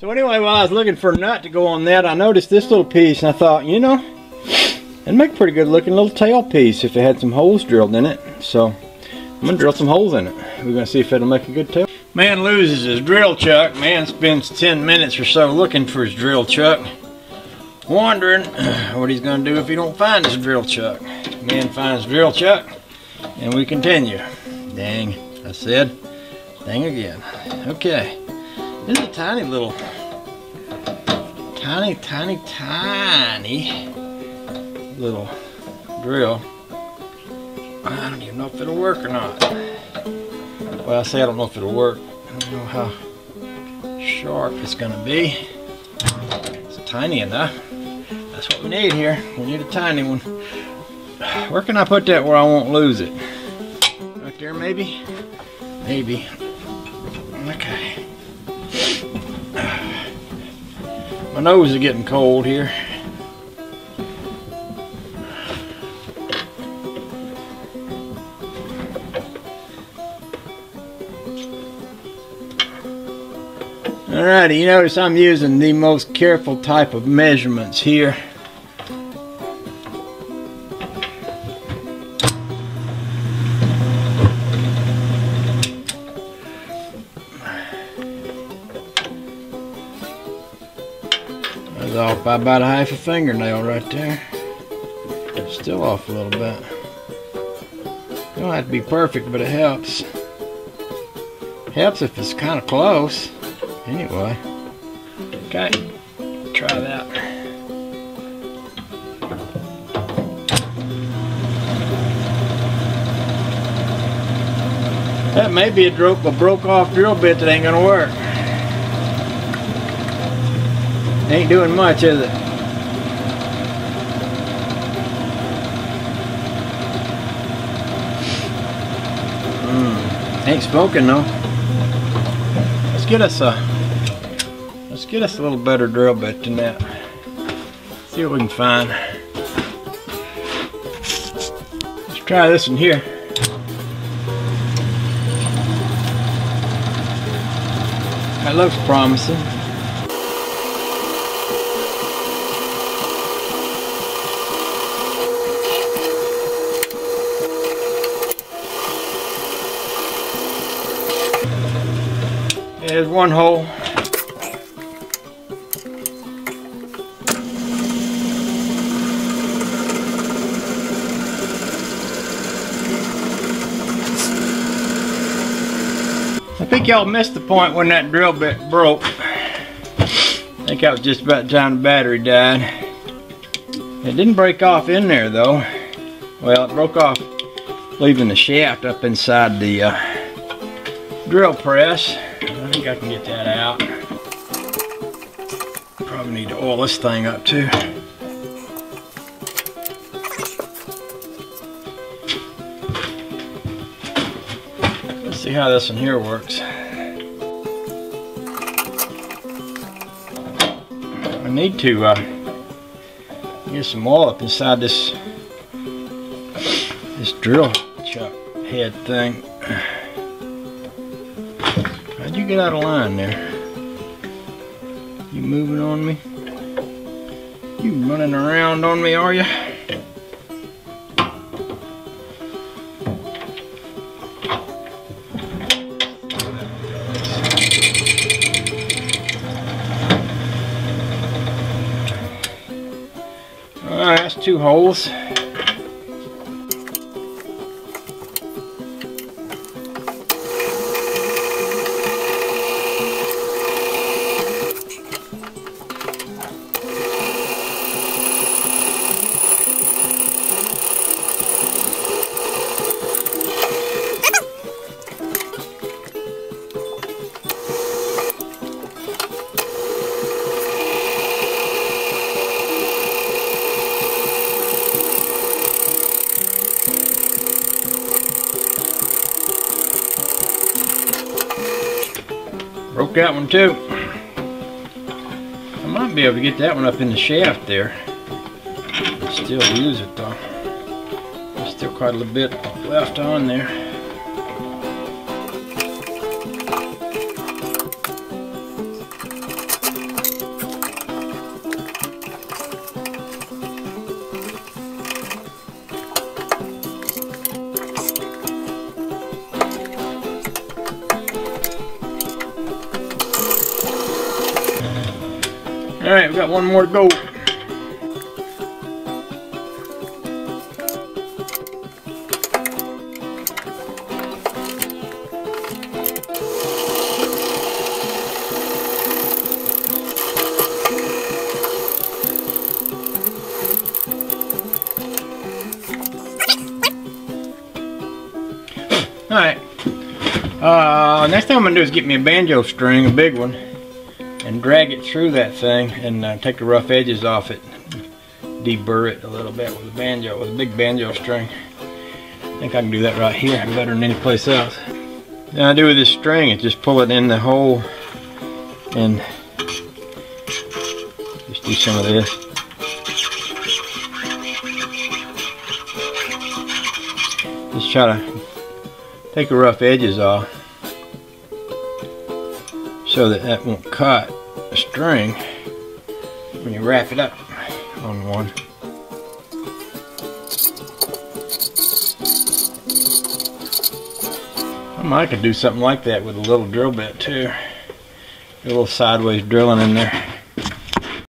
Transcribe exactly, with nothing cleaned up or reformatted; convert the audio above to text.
So anyway, while I was looking for a nut to go on that, I noticed this little piece, and I thought, you know, it'd make a pretty good looking little tail piece if it had some holes drilled in it. So I'm going to drill some holes in it. We're going to see if it'll make a good tail. Man loses his drill chuck. Man spends ten minutes or so looking for his drill chuck, wondering what he's going to do if he don't find his drill chuck. Man finds drill chuck, and we continue. Dang, I said dang again. Okay, this is a tiny little, tiny, tiny, tiny little drill. I don't even know if it'll work or not. Well, I say I don't know if it'll work. I don't know how sharp it's going to be. It's tiny enough. That's what we need here. We need a tiny one. Where can I put that where I won't lose it? Right there, maybe? Maybe. Okay. My nose is getting cold here. Alrighty, you notice I'm using the most careful type of measurements here. That's off by about a half a fingernail right there. Still off a little bit. You don't have to be perfect, but it helps. Helps if it's kind of close. Anyway, okay, try that. That may be a, dro a broke off drill bit that ain't gonna work. Ain't doing much, is it? Mm, ain't spoken though. Let's get us a Let's get us a little better drill bit than that. See what we can find. Let's try this one here. That looks promising. There's one hole. I think y'all missed the point when that drill bit broke. I think I was just about the time the battery died. It didn't break off in there though. Well, it broke off leaving the shaft up inside the uh, drill press. I think I can get that out. Probably need to oil this thing up too. See how this one here works. I need to uh, get some oil up inside this this drill chuck head thing. How'd you get out of line there? You moving on me? You running around on me, are you? Two holes. Broke that one too. I might be able to get that one up in the shaft there. Still use it though. There's still quite a little bit left on there. Alright, we got one more to go. Alright, uh, next thing I'm going to do is get me a banjo string, a big one, and drag it through that thing and uh, take the rough edges off it, deburr it a little bit with a banjo, with a big banjo string. I think I can do that right here better than any place else. Then I do with this string is just pull it in the hole and just do some of this. Just try to take the rough edges off so that that won't cut the string when you wrap it up on one. I might could do something like that with a little drill bit too. A little sideways drilling in there.